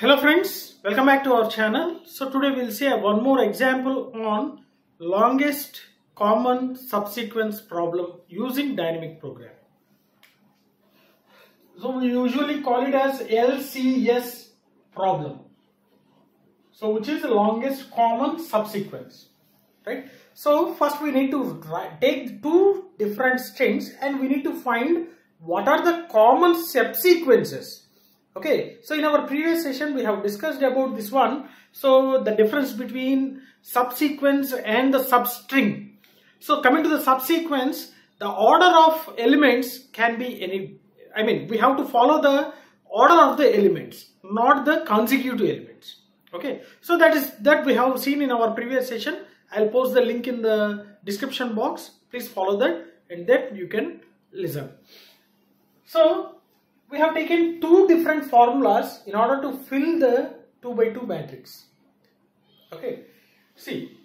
Hello friends, welcome back to our channel. So today we'll see one more example on longest common subsequence problem using dynamic programming. So we usually call it as LCS problem. So which is the longest common subsequence, right? So first we need to take two different strings and we need to find what are the common subsequences. Okay, so in our previous session we have discussed about this one. So the difference between subsequence and the substring. So coming to the subsequence, the order of elements can be any, we have to follow the order of the elements, not the consecutive elements. Okay, so that we have seen in our previous session. I'll post the link in the description box. Please follow that and then you can listen. So we have taken two different formulas in order to fill the 2 by 2 matrix. Okay, see,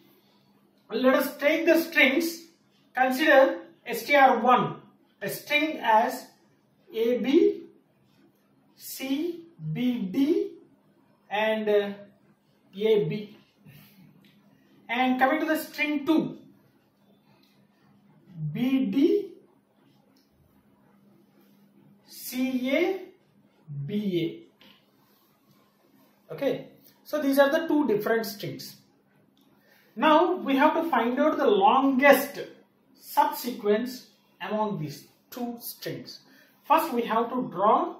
let us take the strings, consider str1, a string as A, B, C, B, D and A, B. And coming to the string 2, B, D, C, A, B, A. Okay, so these are the two different strings. Now we have to find out the longest subsequence among these two strings. First we have to draw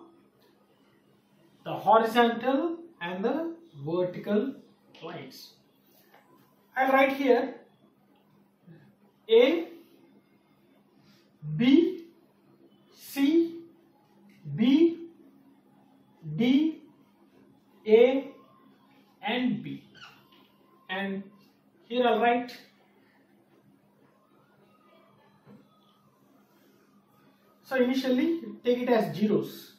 the horizontal and the vertical lines. I'll write here A, B, C, B, D, A and B, and here I'll write so initially take it as zeros,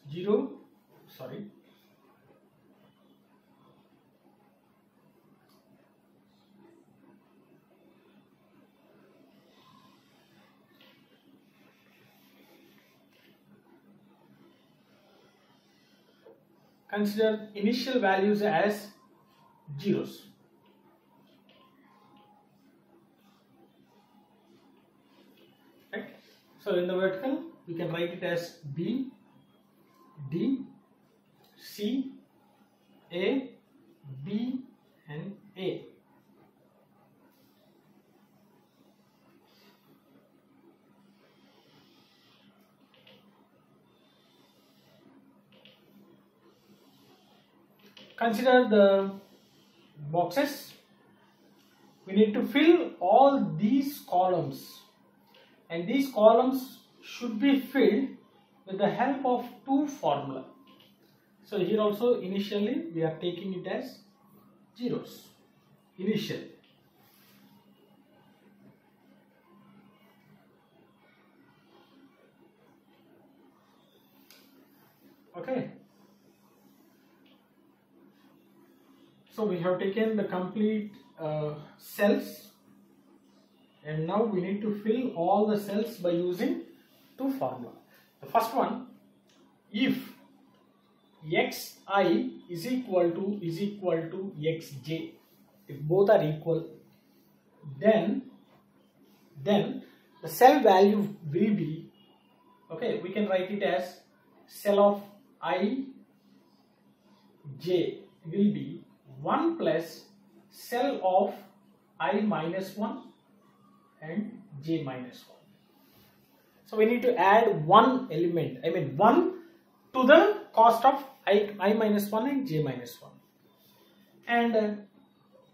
consider initial values as zeros. Right? So in the vertical, we can write it as B, D, C, A, B, and A. Consider the boxes. We need to fill all these columns, and these columns should be filled with the help of two formula. So here also initially we are taking it as zeros, initial. Okay. So we have taken the complete cells, and now we need to fill all the cells by using two formula. The first one, if xi is equal to xj, if both are equal, then the cell value will be, okay, we can write it as cell of I j will be 1 plus cell of I minus 1 and j minus 1. So we need to add one element, 1 to the cost of I minus 1 and j minus 1. And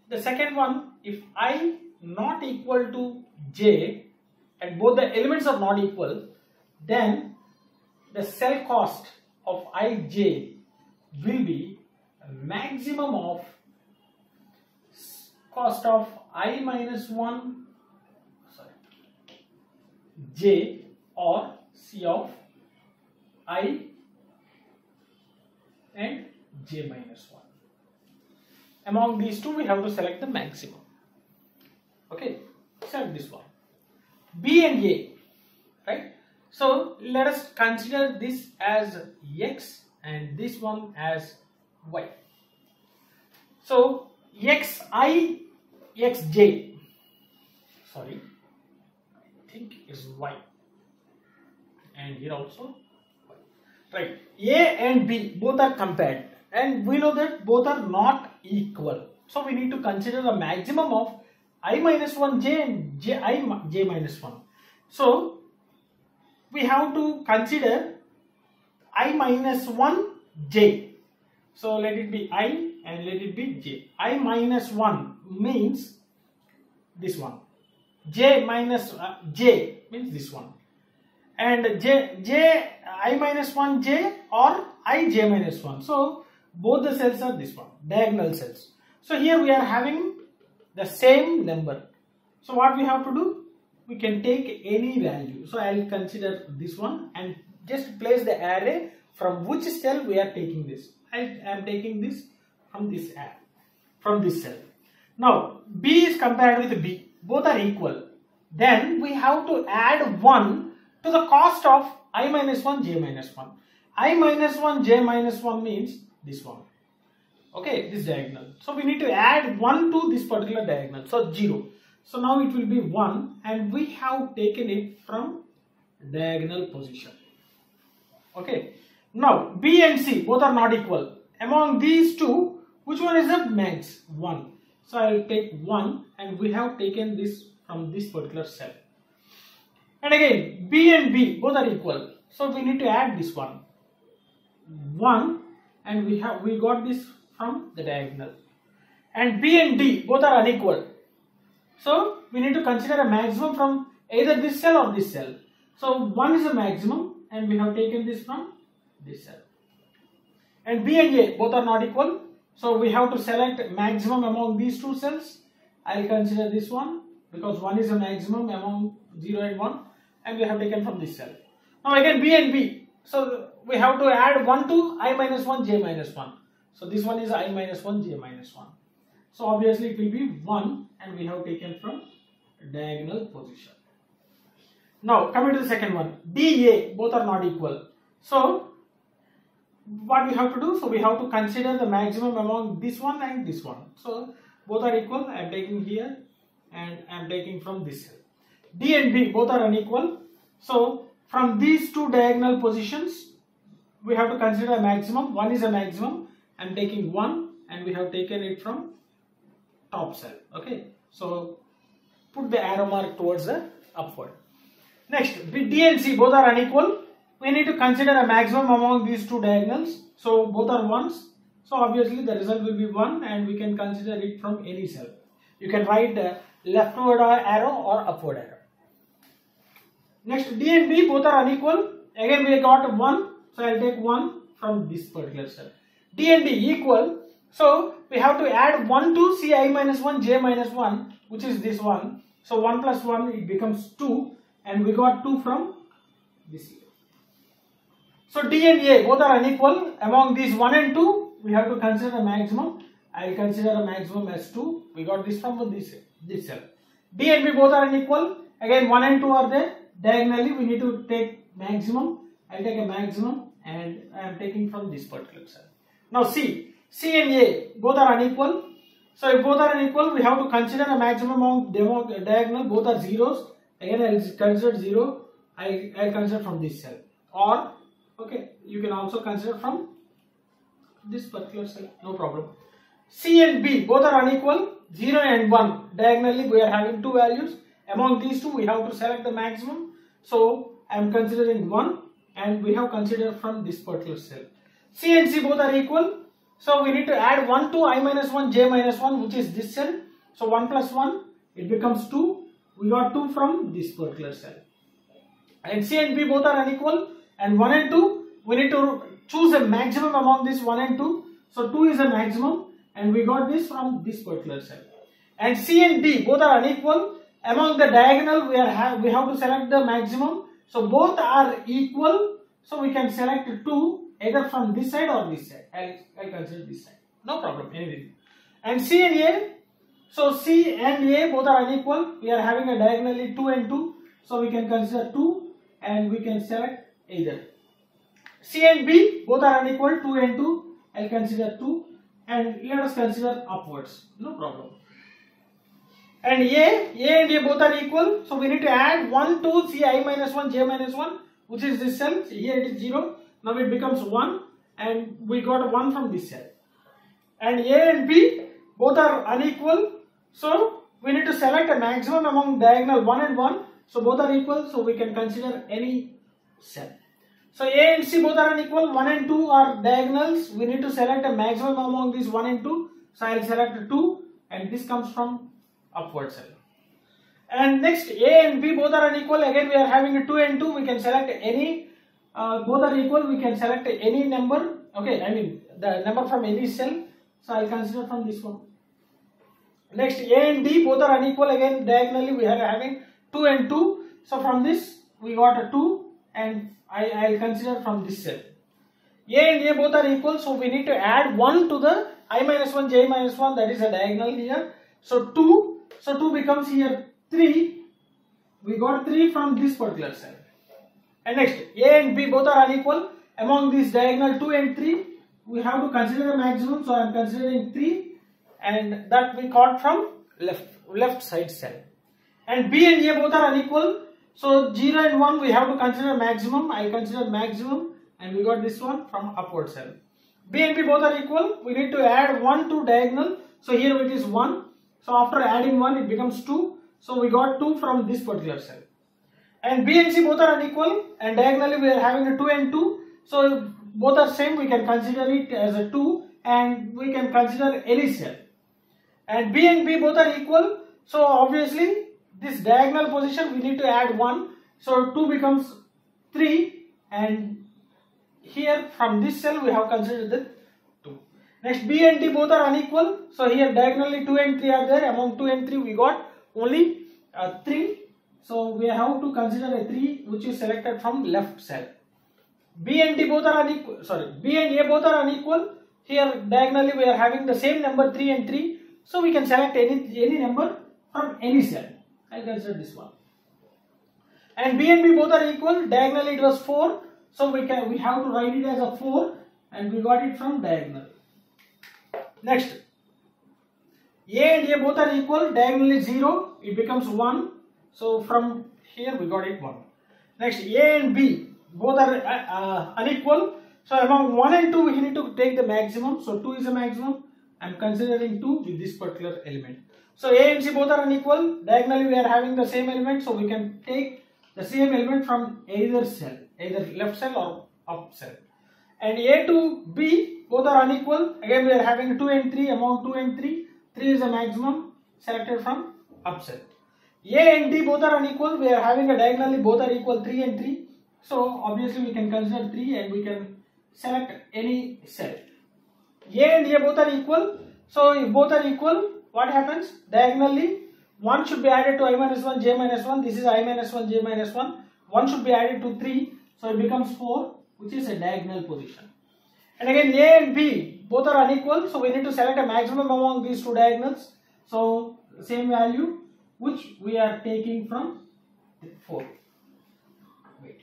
the second one, if I not equal to j and both the elements are not equal, then the cell cost of ij will be maximum of cost of I minus 1, j or c of I and j minus 1. Among these two we have to select the maximum. Okay, select this one, B and A, right? So let us consider this as x and this one as y. So xi, xj, sorry, I think is y, and here also y. Right, a and b both are compared, and we know that both are not equal. So we need to consider the maximum of I minus 1 j and j minus 1. So we have to consider I minus 1 j. So let it be I and let it be j. I minus 1 means this one. J minus j means this one. And I minus 1 j or I j minus 1. So both the cells are this one, diagonal cells. So here we are having the same number. So what we have to do? We can take any value. So I will consider this one and just place the array from which cell we are taking this. I am taking this from this array, from this cell. Now B is compared with B. Both are equal. Then we have to add 1 to the cost of I minus 1, j minus 1. I minus 1, j minus 1 means this one. Okay, this diagonal. So we need to add 1 to this particular diagonal. So 0. So now it will be 1 and we have taken it from diagonal position. Okay. Now B and C both are not equal. Among these two, which one is the max? 1. So I will take 1 and we have taken this from this particular cell. And again B and B both are equal. So we need to add this one. 1 and we got this from the diagonal. And B and D both are unequal. So we need to consider a maximum from either this cell or this cell. So 1 is the maximum and we have taken this from this cell. And B and A both are not equal. So we have to select maximum among these two cells. I will consider this one because 1 is the maximum among 0 and 1 and we have taken from this cell. Now again B and B. So we have to add 1 to I minus 1, j minus 1. So this one is I minus 1, j minus 1. So obviously it will be 1 and we have taken from diagonal position. Now coming to the second one, DA both are not equal. So what we have to do? So we have to consider the maximum among this one and this one. So both are equal. I am taking here and I am taking from this cell. D and B both are unequal. So from these two diagonal positions, we have to consider a maximum. 1 is a maximum. I am taking 1 and we have taken it from top cell. Okay. So put the arrow mark towards the upward. Next, D and C both are unequal. We need to consider a maximum among these two diagonals. So both are 1's. So obviously the result will be 1 and we can consider it from any cell. You can write the leftward arrow or upward arrow. Next, D and B both are unequal. Again we got 1. So I will take 1 from this particular cell. D and D equal. So we have to add 1 to ci minus 1, j minus 1, which is this one. So 1 plus 1 it becomes 2 and we got 2 from this here. So D and A both are unequal. Among these 1 and 2, we have to consider a maximum. I will consider a maximum as 2. We got this from this cell. D and B both are unequal. Again 1 and 2 are there. Diagonally we need to take maximum. I will take a maximum and I am taking from this particular cell. Now C and A both are unequal. So if both are unequal, we have to consider a maximum among diagonal. Both are 0's. Again I will consider 0. I will consider from this cell. Or okay, you can also consider from this particular cell, no problem. C and B both are unequal, 0 and 1. Diagonally we are having two values. Among these two we have to select the maximum. So I am considering 1 and we have considered from this particular cell. C and C both are equal. So we need to add 1 to I minus 1, j minus 1, which is this cell. So 1 plus 1 it becomes 2. We got 2 from this particular cell. And C and B both are unequal. And 1 and 2, we need to choose a maximum among this 1 and 2. So 2 is a maximum and we got this from this particular cell. And C and D both are unequal. Among the diagonal we have to select the maximum. So both are equal. So we can select 2 either from this side or this side. I will consider this side. No problem. Anyway. And C and A. So C and A both are unequal. We are having a diagonally 2 and 2. So we can consider 2 and we can select either. C and B both are unequal, 2 and 2. I will consider 2 and let us consider upwards, no problem. And A and A both are equal, so we need to add 1 to C I minus 1 J minus 1, which is this cell. Here it is 0, now it becomes 1, and we got 1 from this cell. And A and B both are unequal, so we need to select a maximum among diagonal 1 and 1, so both are equal, so we can consider any cell. So A and C both are unequal, 1 and 2 are diagonals, we need to select a maximum among these 1 and 2, so I will select 2, and this comes from upward cell. And next, A and B both are unequal, again we are having a 2 and 2, we can select any, both are equal, we can select any number, okay, I mean the number from any cell, so I will consider from this one. Next, A and D both are unequal, again diagonally we are having 2 and 2, so from this we got a 2, and I will consider from this cell. A and A both are equal, so we need to add 1 to the I minus 1, J minus 1, that is a diagonal here, so 2. So 2 becomes here 3, we got 3 from this particular cell. And next, A and B both are unequal, among these diagonal 2 and 3, we have to consider a maximum, so I am considering 3, and that we got from left side cell. And B and A both are unequal, so 0 and 1 we have to consider maximum, I consider maximum, and we got this one from upward cell. B and B both are equal, we need to add 1 to diagonal, so here it is 1. So after adding 1 it becomes 2, so we got 2 from this particular cell. And B and C both are unequal, and diagonally we are having a 2 and 2, so both are same, we can consider it as a 2, and we can consider any cell. And B both are equal, so obviously this diagonal position we need to add 1, so 2 becomes 3, and here from this cell we have considered the. Next, B and D both are unequal, so here diagonally 2 and 3 are there, among 2 and 3 we got only 3, so we have to consider a 3 which is selected from left cell. B and A both are unequal, here diagonally we are having the same number 3 and 3, so we can select any number from any cell, I will consider this one. And B both are equal, diagonally it was 4, so we have to write it as a 4, and we got it from diagonal. Next, A and A both are equal, diagonally 0, it becomes 1, so from here we got it 1. Next, A and B both are unequal, so among 1 and 2 we need to take the maximum, so 2 is a maximum, I am considering 2 with this particular element. So A and C both are unequal, diagonally we are having the same element, so we can take the same element from either cell, either left cell or up cell. And A to B both are unequal, again we are having 2 and 3, among 2 and 3, 3 is the maximum selected from up cell. A and D both are unequal, we are having a diagonally both are equal 3 and 3, so obviously we can consider 3 and we can select any cell. A and A both are equal, so if both are equal, what happens? Diagonally 1 should be added to I minus 1, J minus 1, this is I minus 1, J minus 1, 1 should be added to 3, so it becomes 4, which is a diagonal position. And again A and B both are unequal, so we need to select a maximum among these two diagonals, so same value which we are taking from 4. Wait.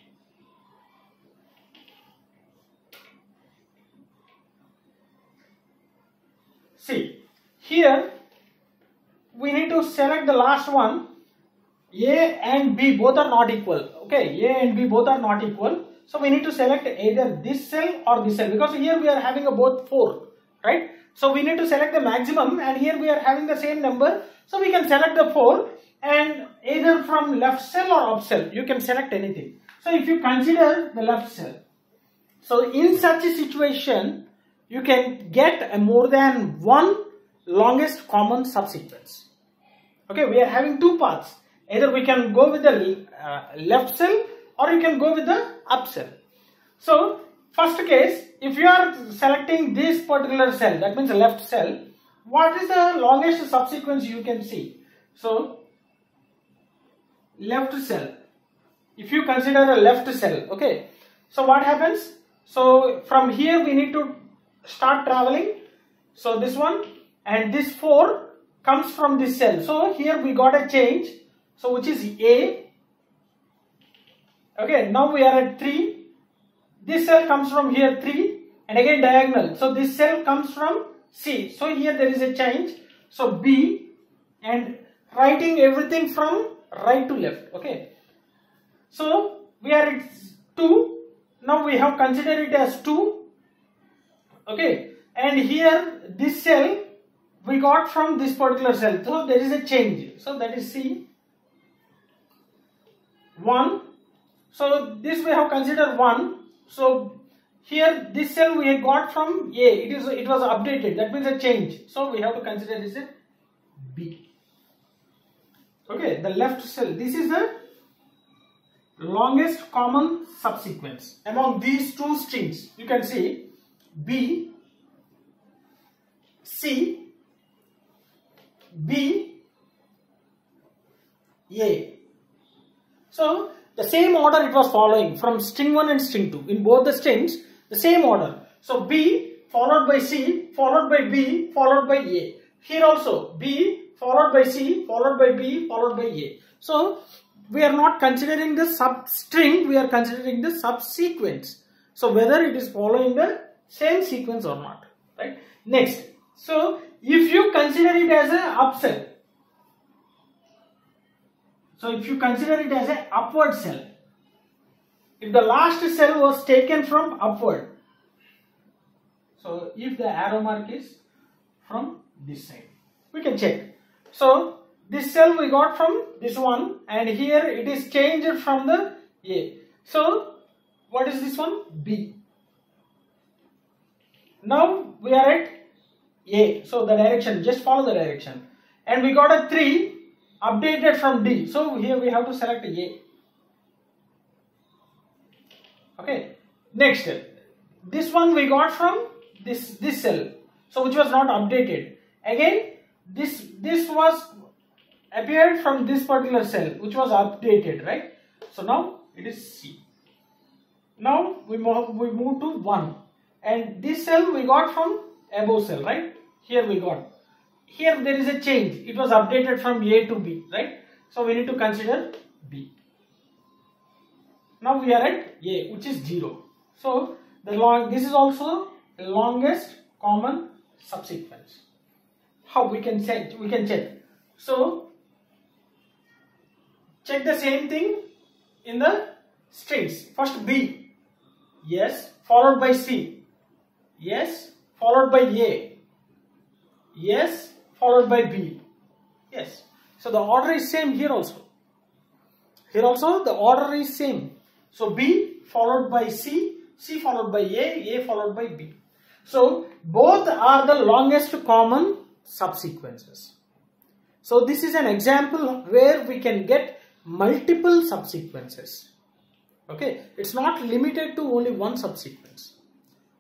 See, here we need to select the last one. A and B both are not equal, okay, A and B both are not equal. So we need to select either this cell or this cell, because here we are having a both 4, right? So we need to select the maximum, and here we are having the same number. So we can select the 4, and either from left cell or up cell, you can select anything. So if you consider the left cell, so in such a situation, you can get a more than one longest common subsequence. Okay, we are having two paths. Either we can go with the left cell, or you can go with the up cell. So first case, if you are selecting this particular cell, that means the left cell, what is the longest subsequence you can see? So left cell, if you consider the left cell, okay, so what happens? So from here we need to start traveling, so this one and this 4 comes from this cell, so here we got a change, so which is A. Okay, now we are at 3, this cell comes from here 3, and again diagonal, so this cell comes from C. So here there is a change. So B, and writing everything from right to left. Okay. So we are at 2. Now we have considered it as 2. Okay. And here this cell we got from this particular cell. So there is a change. So that is C. 1. So this we have considered 1. So here this cell we had got from A. It was updated. That means a change. So we have to consider this as B. Okay, the left cell. This is the longest common subsequence among these two strings. You can see B, C, B, A. So the same order it was following from string 1 and string 2. In both the strings, the same order. So B followed by C, followed by B, followed by A. Here also B followed by C, followed by B, followed by A. So we are not considering the substring, we are considering the subsequence. So whether it is following the same sequence or not. Right? Next. So if you consider it as an up cell. So if you consider it as an upward cell, if the last cell was taken from upward, so if the arrow mark is from this side, we can check. So this cell we got from this one, and here it is changed from the A. So what is this one? B. Now we are at A. So the direction, just follow the direction. And we got a 3. Updated from D. So here we have to select A. Okay. Next, this one we got from this cell. So which was not updated. Again, this was appeared from this particular cell which was updated, right? So now it is C. Now we move to 1, and this cell we got from above cell, right? Here we got. Here there is a change. It was updated from A to B, right? So we need to consider B. Now we are at A, which is 0. So this is also the longest common subsequence. How we can check? We can check. So check the same thing in the strings. First B, yes, followed by C, yes, followed by A, yes, followed by B. Yes. So the order is same here also. Here also the order is same. So B followed by C, C followed by A followed by B. So both are the longest common subsequences. So this is an example where we can get multiple subsequences. Okay. It's not limited to only one subsequence.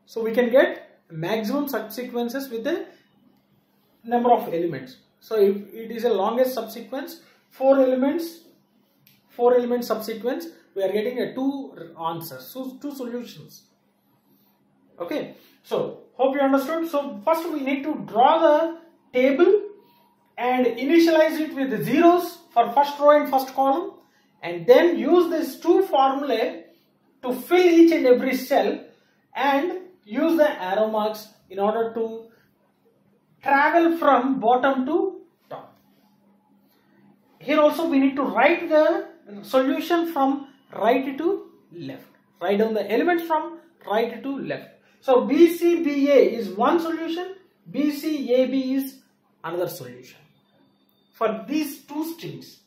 So we can get maximum subsequences with the number of elements. So if it is a longest subsequence, 4 element subsequence, we are getting a 2 answers, so 2 solutions. Okay, so hope you understood. So first we need to draw the table and initialize it with the zeros for first row and first column, and then use these 2 formulae to fill each and every cell and use the arrow marks in order to travel from bottom to top. Here also we need to write the solution from right to left. Write down the elements from right to left. So BCBA is one solution. BCAB is another solution. For these 2 strings.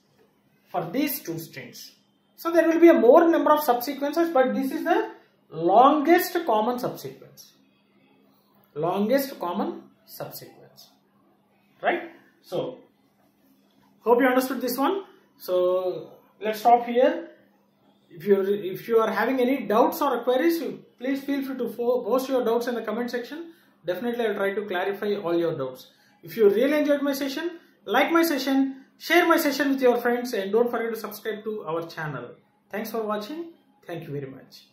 For these 2 strings. So there will be a more number of subsequences, but this is the longest common subsequence. Longest common subsequence, right? So hope you understood this one. So let's stop here. If you are having any doubts or queries, please feel free to post your doubts in the comment section. Definitely I will try to clarify all your doubts. If you really enjoyed my session, like my session, share my session with your friends, and don't forget to subscribe to our channel. Thanks for watching. Thank you very much.